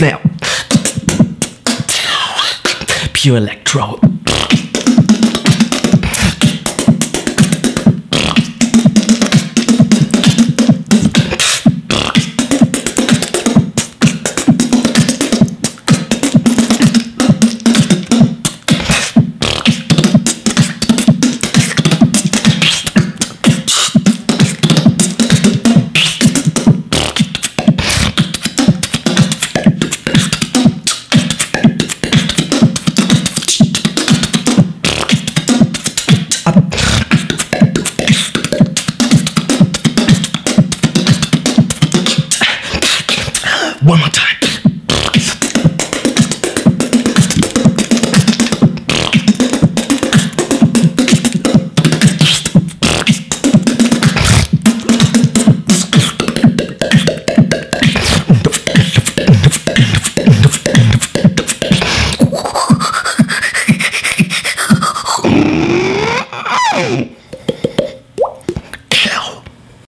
now. Pure Electro.